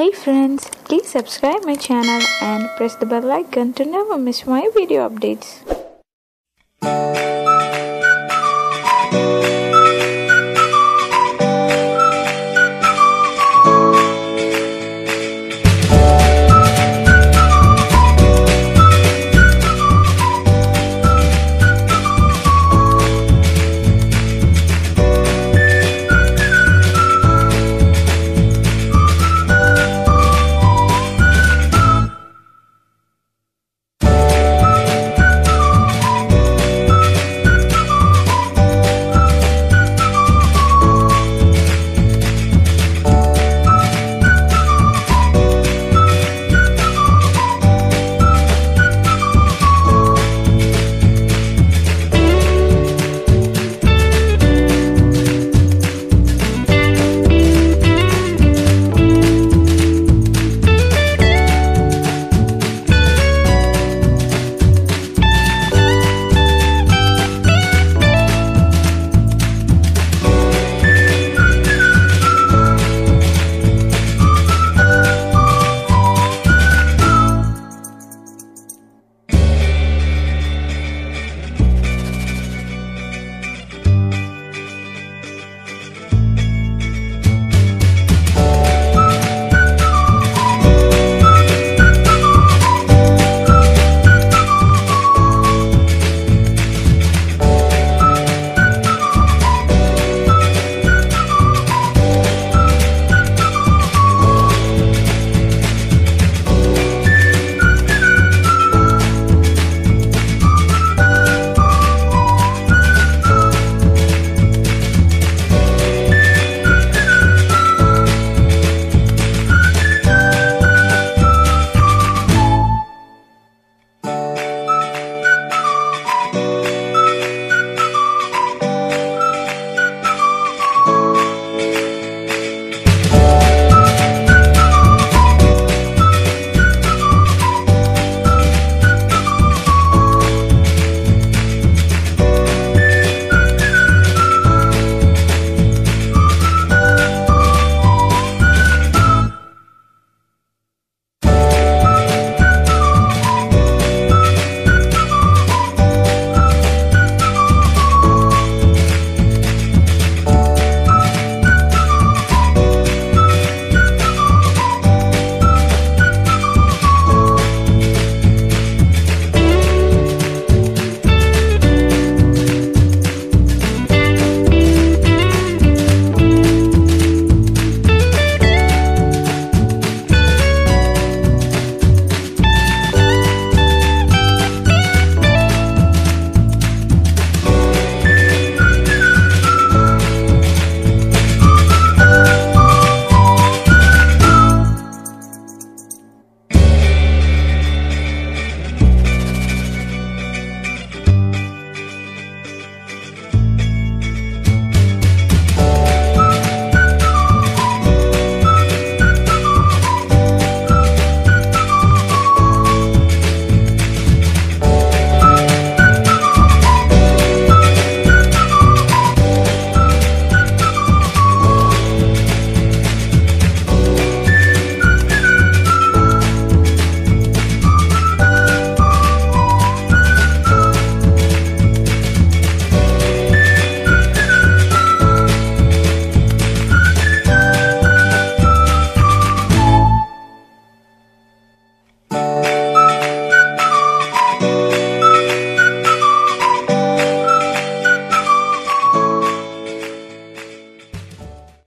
Hey friends, please subscribe my channel and press the bell icon to never miss my video updates.